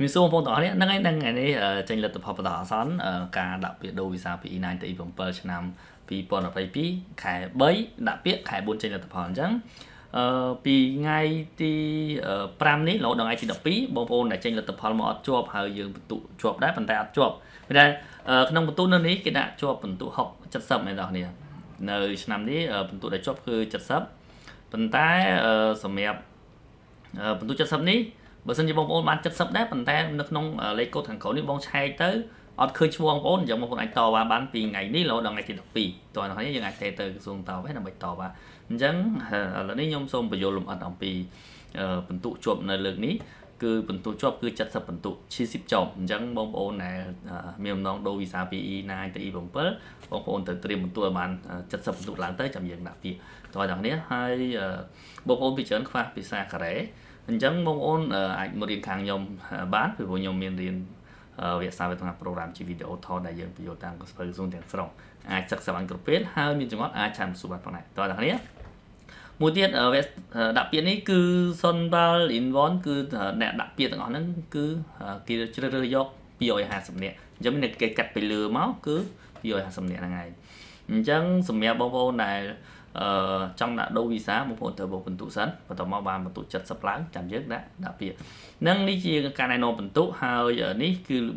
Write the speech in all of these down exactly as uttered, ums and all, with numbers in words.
Mình xung phong tỏ đấy, năng ấy năng ngày này tranh lệch tập hợp tỏ sẵn cả đặc biệt đôi sao bị nai tới vòng per năm vì còn ở phải pi khải bấy đặc biệt khải bốn tranh lệch tập hợp chẳng vì ngay thì pram này lỗ đồng ai chỉ đặc biệt bom phun để tranh lệch tập hợp một chuột hơi dừng tụ chuột đấy phần tay chuột bây đây trong một tu nơi này cái đã chuột phần tụ học chặt sập này rồi nè nơi năm đấy phần tụ để chuột cứ chặt sập phần tay sầm mẹp phần tụ chặt sập ní bởi vì bóng ôn bán chất sắp đáp bằng tay nước nông lấy cốt thằng khẩu đi bóng chai tới ọt khơi chua bóng ôn giống một con ảnh tàu và bán vì ngày đi lâu đồng ngày thì đọc vì tôi nói như ngày thầy từ xuống tàu hết là bạch tàu và dẫn là đi nhông xông bởi vô lùm ẩn ổng vì phần tụ chuộm nơi lực ní cứ phần tụ chuộm cứ chất sắp phần tụ chi xếp chồng dẫn bóng ôn này miền nông đô vì xa vì y nai tới y bóng bớt bóng ôn tới tìm một tùa bán chất sắp phần tụ láng tới chậm dừng đạp vì tôi đọc nhé hai bóng ôn bị chớn khoa vì xa khả rẽ chẳng mong ôn ảnh một điện kháng nhóm bán với bọn nhóm miền điện việc sao về thông hạp program chỉ video thọ đại dương video tăng của phần dùng tiếng sông ai chắc sẽ bán cực phết hai miền trong ngót ai chẳng sụp bạc vào này tòa đặc nhé mùa tiết ở về đặc biệt ấy cứ son ba lính vón cứ nẹ đặc biệt ngọn nó cứ kia chưa rơi dọc rồi hạ sầm nhẹ giống như cái cạch bị lừa máu cứ rồi hạ sầm nhẹ là ngày chẳng sầm nhẹ bao bao này Ờ, trong đã đô vi xá một phần thời bộ phần tụ sẵn và tàu mau bàn một tụ chật sập láng chạm dứt đã đặc biệt nâng đi chia cái này nó phần tụ hai giờ ní cứ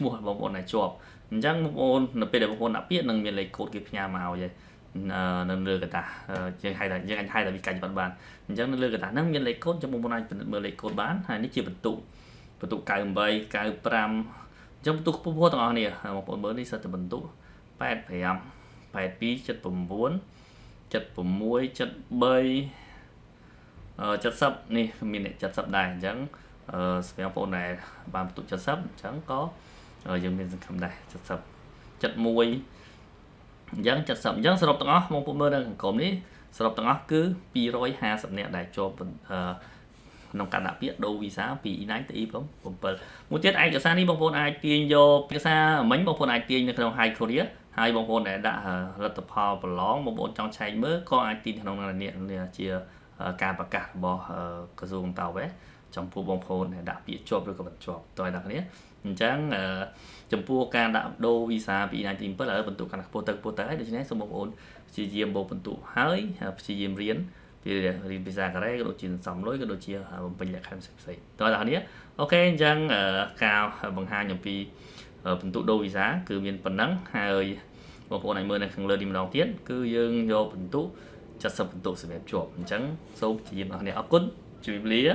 mua một bộ này chọc chẳng một bộ là bây giờ một bộ đặc biệt nâng miền lấy cột kịp nhà màu vậy nâng lừa người ta chẳng hay là chẳng anh hay là bị cạnh bạn bàn chẳng nâng lừa người ta nâng miền lấy cột trong một bộ này mới lấy cột bán hay nó chia phần tụ phần tụ cài bay cài pram trong tụ không mua tao này một bộ mới đi sao từ phần tụ bảy phải làm bảy pi chất phẩm bốn chất của muối chất bơi ờ, chất sập này mình lại chất sập này chẳng ờ, smartphone này bàn tụ chất sập chẳng có ở dân miền cầm này chất sập chất muối chẳng chất sập chẳng sập đó mong phụ mơ đang cốm đi sập đó cứ pi roi hà sập này đại cho nông cạn đã biết đâu vì sao vì nãy tự im không muốn chết ai cả xa đi bóng phôn ai tiền vô cái xa mấy bóng phôn ai tiền là không hay không biết hai bóng phôn này đã là tập hòa và lóng một bộ trong cháy mới có ai tin không là niệm chia ca và cả bò cơ dùng tàu bé trong phố bóng phôn này đã bị chụp được các bạn chụp tôi đặc nhé chẳng chấm pua ca đã đô vì sao vì nãy tìm bất ở phần tụ cả phố tật phố tới để cho nên số bóng phôn chỉ riêng bộ phần tụ hái chỉ riêng riêng vì riêng bây giờ cái đấy cái độ chín sắm lối cái độ chia mình lại không sạch tôi là nhé ok chẳng cao bằng hai nhóm pi phần tụ đôi giá cứ miền phần nắng hai ơi một bộ này mưa này không lơ đi một đầu tiết cứ dương vô phần tụ chặt sập phần tụ sẽ đẹp chuột chẳng sâu chỉ là này áp cún chụp lý.